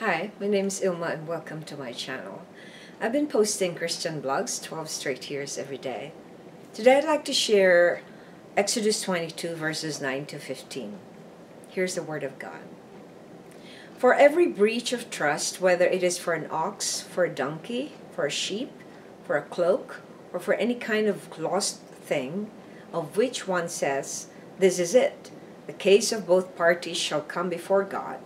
Hi, my name is Ilma and welcome to my channel. I've been posting Christian blogs 12 straight years every day. Today I'd like to share Exodus 22 verses 9 to 15. Here's the Word of God. For every breach of trust, whether it is for an ox, for a donkey, for a sheep, for a cloak, or for any kind of lost thing, of which one says, "This is it," the case of both parties shall come before God.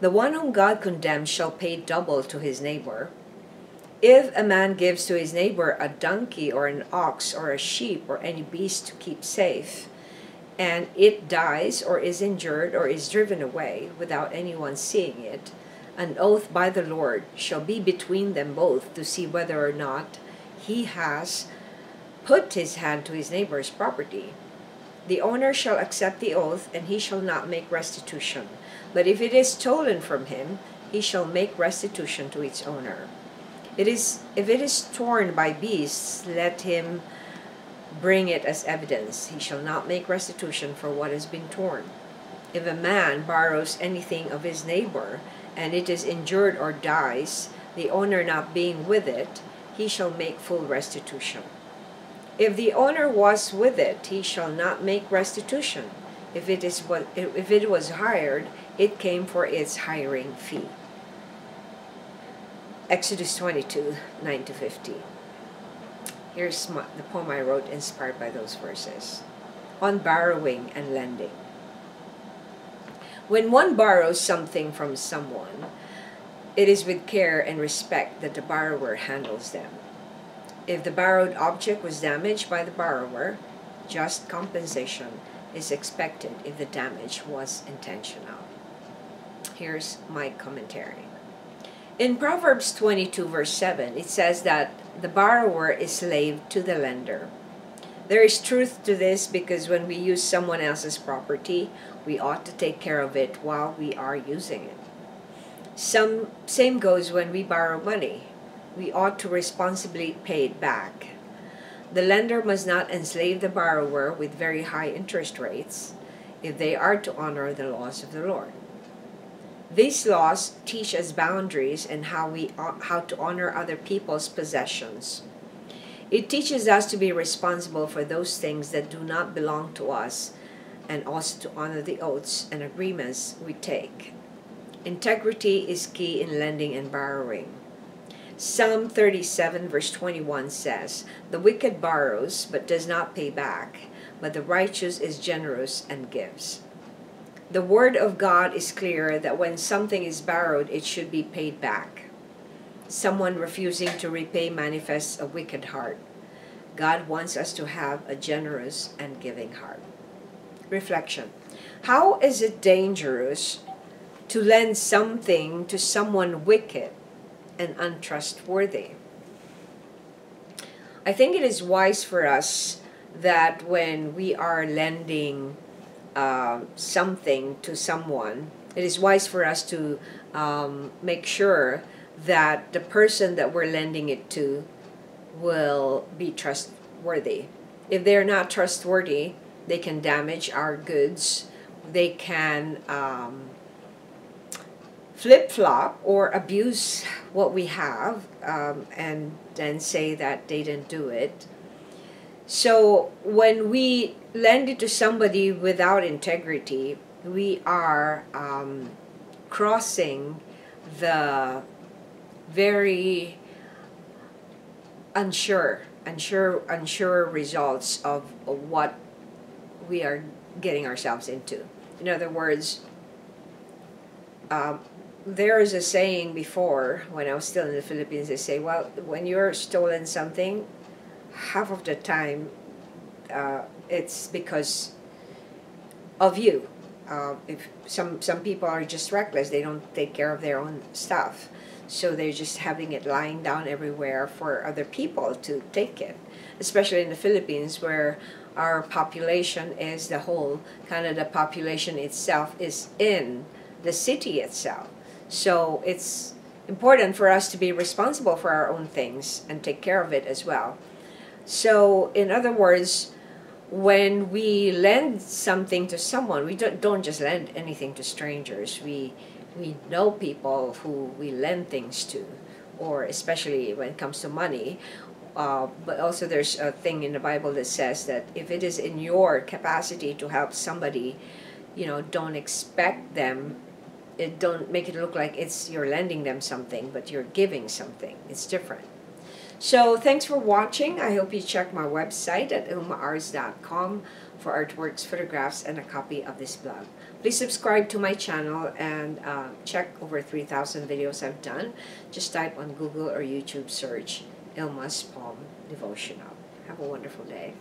The one whom God condemns shall pay double to his neighbor. If a man gives to his neighbor a donkey or an ox or a sheep or any beast to keep safe, and it dies or is injured or is driven away without anyone seeing it, an oath by the Lord shall be between them both to see whether or not he has put his hand to his neighbor's property. The owner shall accept the oath, and he shall not make restitution. But if it is stolen from him, he shall make restitution to its owner. If it is torn by beasts, let him bring it as evidence. He shall not make restitution for what has been torn. If a man borrows anything of his neighbor, and it is injured or dies, the owner not being with it, he shall make full restitution. If the owner was with it, he shall not make restitution. If it was hired, it came for its hiring fee. Exodus 22, 9 to 15. Here's the poem I wrote inspired by those verses. On borrowing and lending. When one borrows something from someone, it is with care and respect that the borrower handles them. If the borrowed object was damaged by the borrower, just compensation is expected if the damage was intentional. Here's my commentary. In Proverbs 22 verse 7, it says that the borrower is slave to the lender. There is truth to this because when we use someone else's property, we ought to take care of it while we are using it. Same goes when we borrow money. We ought to responsibly pay it back. The lender must not enslave the borrower with very high interest rates if they are to honor the laws of the Lord. These laws teach us boundaries and how to honor other people's possessions. It teaches us to be responsible for those things that do not belong to us and also to honor the oaths and agreements we take. Integrity is key in lending and borrowing. Psalm 37 verse 21 says, "The wicked borrows but does not pay back, but the righteous is generous and gives." The word of God is clear that when something is borrowed, it should be paid back. Someone refusing to repay manifests a wicked heart. God wants us to have a generous and giving heart. Reflection. How is it dangerous to lend something to someone wicked and untrustworthy? I think it is wise for us that when we are lending something to someone, it is wise for us to make sure that the person that we're lending it to will be trustworthy. If they're not trustworthy, they can damage our goods, they can flip-flop or abuse what we have and then say that they didn't do it. So when we lend it to somebody without integrity, we are crossing the very unsure results of what we are getting ourselves into. In other words, there is a saying before, when I was still in the Philippines, they say, well, when you're stolen something, half of the time it's because of you. If some people are just reckless, they don't take care of their own stuff. So they're just having it lying down everywhere for other people to take it. Especially in the Philippines, where our population is the whole, kind of the population itself is in the city itself. So it's important for us to be responsible for our own things and take care of it as well. So in other words, when we lend something to someone, we don't just lend anything to strangers. We we know people who we lend things to, or especially when it comes to money. But also there's a thing in the Bible that says that if it is in your capacity to help somebody, you know, don't expect them, don't make it look like it's you're lending them something, but you're giving something. It's different. So thanks for watching. I hope you check my website at ilmaarts.com for artworks, photographs, and a copy of this blog. Please subscribe to my channel and check over 3,000 videos I've done. Just type on Google or YouTube search Ilma's Palm Devotional. Have a wonderful day.